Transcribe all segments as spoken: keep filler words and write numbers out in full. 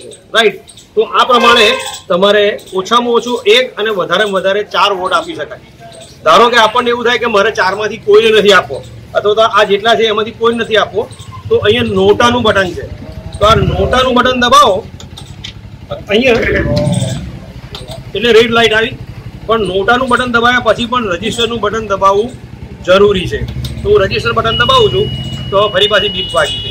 રહ્યો છે રાઈટ। તો આ પ્રમાણે તમારે ઓછામાં ઓછો એક અને વધારેમાં વધારે ચાર વોટ આપી શકાય। ધારો કે આપણને એવું થાય કે મારે ચારમાંથી કોઈ નથી આપવો અથવા તો આ જેટલા છે એમાંથી કોઈ નથી આપવો, તો અહીંયા નોટાનું બટન છે, તો આ નોટાનું બટન દબાવો અહીંયા એટલે રેડ લાઇટ આવી, પણ નોટાનું બટન દબાવ્યા પછી પણ રજિસ્ટરનું બટન દબાવવું જરૂરી છે। તો હું રજિસ્ટર બટન દબાવું છું તો ફરી પાછી બીપ વાગી છે।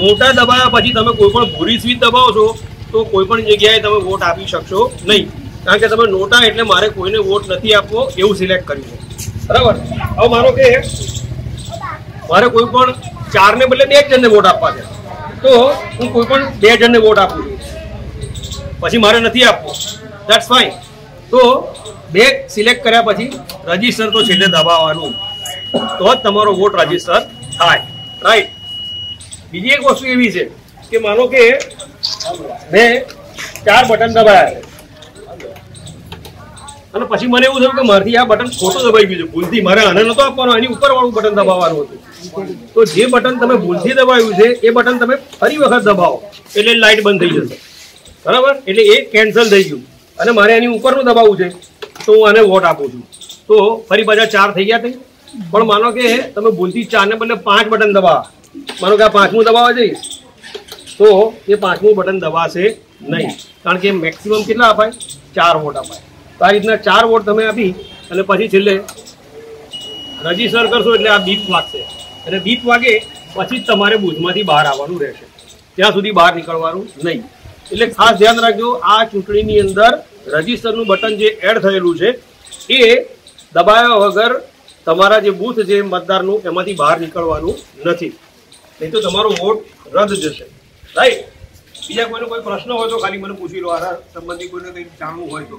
નોટા દબાવ્યા પછી તમે કોઈપણ ભૂરી સ્વીચ દબાવો છો તો કોઈપણ જગ્યાએ તમે વોટ આપી શકશો નહીં, કારણ કે તમે નોટા એટલે મારે કોઈને વોટ નથી આપવો એવું સિલેક્ટ કર્યું છે બરાબર। હવે માનો કે મારે કોઈ પણ ચારને બદલે બે જણને વોટ આપવા છે, તો હું કોઈ પણ બે જણને વોટ આપું છું, પછી મારે નથી આપવો, દેટ્સ ફાઇન। તો બે સિલેક્ટ કર્યા પછી રજિસ્ટર તો છેલ્લે દબાવવાનું, તો જ તમારો વોટ રજિસ્ટર થાય રાઈટ। બીજી એક વસ્તુ એવી છે કે માનો કે મેં ચાર બટન દબાયા અને પછી મને એવું થયું કે મારથી આ બટન ખોટું દબાઈ ગયું છે, ભૂલથી મારે આને નહોતો આપવાનો, એની ઉપરવાળું બટન દબાવવાનું હતું। તો જે બટન તમે ભૂલથી દબાવ્યું છે એ બટન તમે ફરી વખત દબાવો એટલે લાઇટ બંધ થઈ જશે બરાબર, એટલે એ કેન્સલ થઈ ગયું અને મારે એની ઉપરનું દબાવવું છે તો હું આને વોટ આપું છું, તો ફરી પાછા ચાર થઈ ગયા થઈ। પણ માનો કે તમે ભૂલથી ચારને બદલે પાંચ બટન દબાવો, માનો કે આ પાંચમું દબાવવા જઈએ તો એ પાંચમું બટન દબાશે નહીં, કારણ કે મેક્સિમમ કેટલા અપાય? ચાર વોટ અપાય। તો આ રીતના ચાર વોટ તમે આપી અને પછી છેલ્લે રજીસ્ટર કરશો એટલે આ બીપ વાગશે, એટલે બીપ વાગે પછી જ તમારે બૂથમાંથી બહાર આવવાનું રહેશે, ત્યાં સુધી બહાર નીકળવાનું નહીં। એટલે ખાસ ધ્યાન રાખજો, આ ચૂંટણીની અંદર રજિસ્ટરનું બટન જે એડ થયેલું છે એ દબાવ્યા વગર તમારા જે બૂથ છે મતદારનું એમાંથી બહાર નીકળવાનું નથી, નહીં તો તમારો વોટ રદ જશે રાઈટ। બીજા કોઈનો કોઈ પ્રશ્ન હોય તો ખાલી મને પૂછી લો, આ સંબંધી કોઈને કંઈક જાણવું હોય તો।